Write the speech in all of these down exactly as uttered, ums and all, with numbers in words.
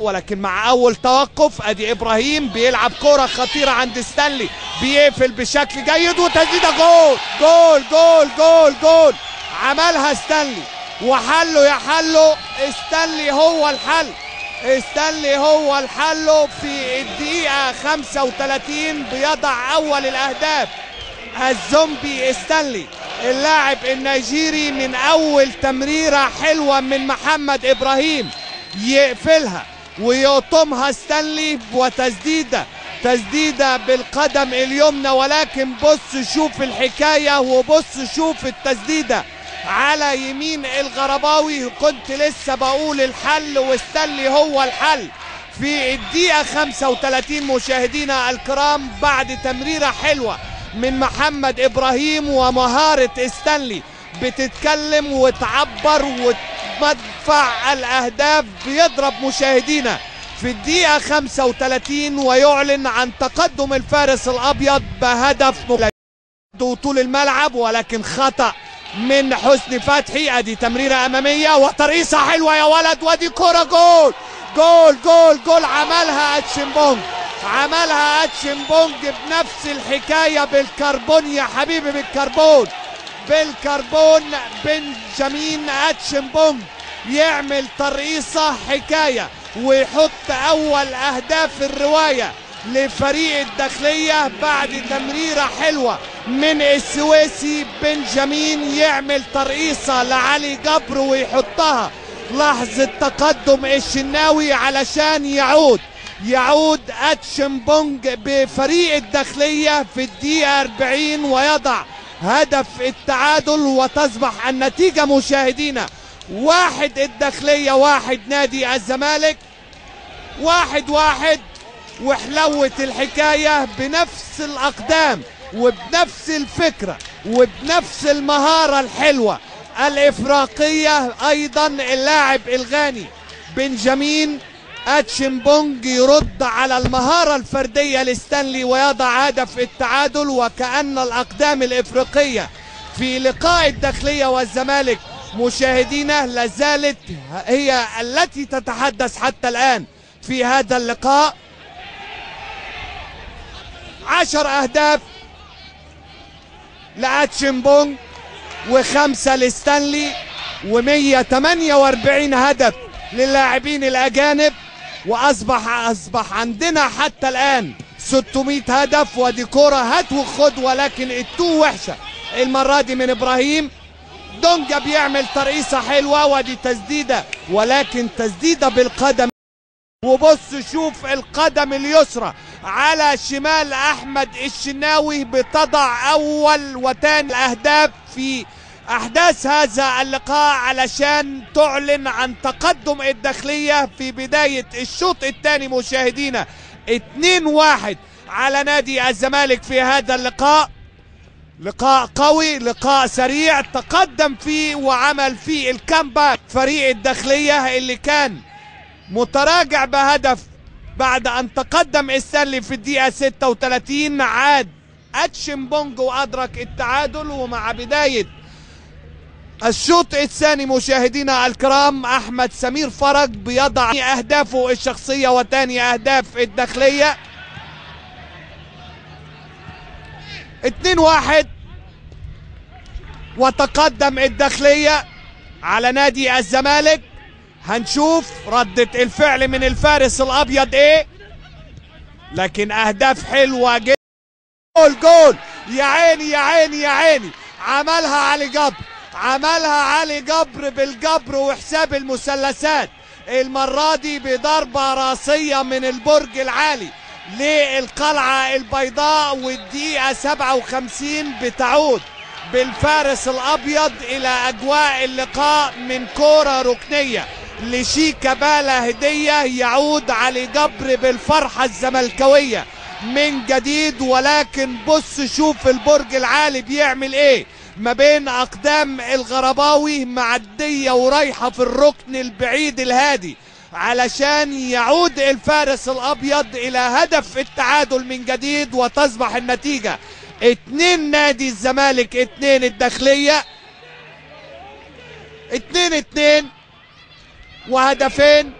ولكن مع اول توقف ادي ابراهيم بيلعب كرة خطيرة عند ستانلي، بيقفل بشكل جيد وتسديدة جول جول جول جول جول عملها ستانلي، وحله يا حله ستانلي هو الحل، ستانلي هو الحل في الدقيقة خمسة وثلاثين بيضع اول الاهداف. الزومبي ستانلي اللاعب النيجيري من اول تمريرة حلوة من محمد ابراهيم يقفلها ويقطمها ستانلي، وتسديده تسديده بالقدم اليمنى، ولكن بص شوف الحكايه وبص شوف التسديده على يمين الغرباوي. كنت لسه بقول الحل وستانلي هو الحل في الدقيقه خمسة وثلاثين. مشاهدينا الكرام، بعد تمريره حلوه من محمد ابراهيم ومهاره ستانلي بتتكلم وتعبر وت مدفع الأهداف، بيضرب مشاهدينا في الدقيقة خمسة وثلاثين ويعلن عن تقدم الفارس الأبيض بهدف طول الملعب، ولكن خطأ من حسني فتحي. أدي تمريرة أمامية وترقيصة حلوة يا ولد، وأدي كرة جول جول جول جول عملها أتشيمبونج، عملها أتشيمبونج بنفس الحكاية بالكربون يا حبيبي، بالكربون بالكربون بنجامين أتشيمبونج يعمل ترقيصة حكاية ويحط أول أهداف الرواية لفريق الداخلية بعد تمريرة حلوة من السويسي بنجامين، يعمل ترقيصة لعلي جبر ويحطها. لحظة تقدم الشناوي علشان يعود يعود أتشيمبونج بفريق الداخلية في الدقيقة أربعين ويضع هدف التعادل، وتصبح النتيجة مشاهدينا واحد الداخلية واحد نادي الزمالك واحد واحد. وحلوت الحكاية بنفس الأقدام وبنفس الفكرة وبنفس المهارة الحلوة الإفراقية أيضا اللاعب الغاني بنجامين أتشيمبونج يرد على المهارة الفردية لستانلي ويضع هدف التعادل. وكأن الأقدام الإفريقية في لقاء الداخلية والزمالك مشاهدينا لازالت هي التي تتحدث حتى الآن في هذا اللقاء. عشر أهداف لأتشيمبونج وخمسة لستانلي ومئة وثمانية وأربعين هدف للاعبين الأجانب، واصبح اصبح عندنا حتى الان ستمئة هدف. ودي كوره هات وخد، ولكن التو وحشه المره دي من ابراهيم. دونجا بيعمل ترقيصه حلوه ودي تسديده، ولكن تسديده بالقدم، وبص شوف القدم اليسرى على شمال احمد الشناوي بتضع اول وثاني الاهداف في أحداث هذا اللقاء علشان تعلن عن تقدم الداخلية في بداية الشوط الثاني. مشاهدينا اثنين واحد على نادي الزمالك في هذا اللقاء، لقاء قوي، لقاء سريع تقدم فيه وعمل فيه الكامباك فريق الداخلية اللي كان متراجع بهدف بعد أن تقدم ستانلي في الدقيقة ستة وثلاثين. عاد أتشيمبونج وأدرك التعادل. ومع بداية الشوط الثاني مشاهدينا الكرام، أحمد سمير فرج بيضع أهدافه الشخصية وثاني أهداف الداخلية. اثنين واحد وتقدم الداخلية على نادي الزمالك. هنشوف ردة الفعل من الفارس الأبيض إيه، لكن أهداف حلوة جدا. جول جول يا عيني يا عيني يا عيني، عملها علي جبر، عملها علي جبر بالجبر وحساب المثلثات المرة دي بضربة راسية من البرج العالي للقلعة البيضاء. والدقيقة سبعة وخمسين بتعود بالفارس الأبيض إلى أجواء اللقاء من كورة ركنية لشيكابالا هدية، يعود علي جبر بالفرحة الزملكاوية من جديد. ولكن بص شوف البرج العالي بيعمل إيه ما بين أقدام الغرباوي، معدية ورايحة في الركن البعيد الهادي علشان يعود الفارس الأبيض إلى هدف التعادل من جديد، وتصبح النتيجة اتنين نادي الزمالك اتنين الداخلية، اتنين اتنين وهدفين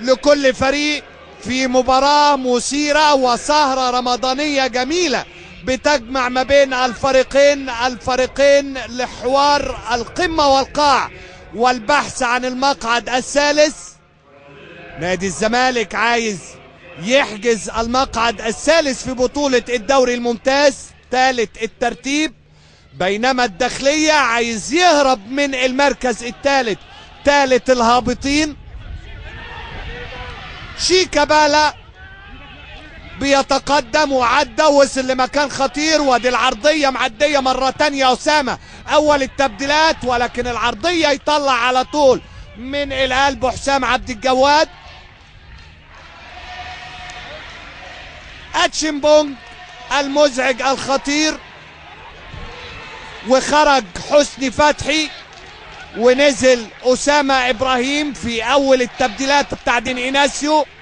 لكل فريق في مباراة مثيرة وسهرة رمضانية جميلة بتجمع ما بين الفريقين الفريقين لحوار القمة والقاع والبحث عن المقعد الثالث. نادي الزمالك عايز يحجز المقعد الثالث في بطولة الدوري الممتاز ثالث الترتيب، بينما الداخلية عايز يهرب من المركز الثالث ثالث الهابطين. شيكابالا بيتقدم وعدى وصل لمكان خطير، ودي العرضية معدية مرة تانية أسامة، أول التبديلات ولكن العرضية يطلع على طول من القلب حسام عبد الجواد. أتشيمبونج المزعج الخطير، وخرج حسني فتحي ونزل أسامة إبراهيم في أول التبديلات بتاع دين إيناسيو.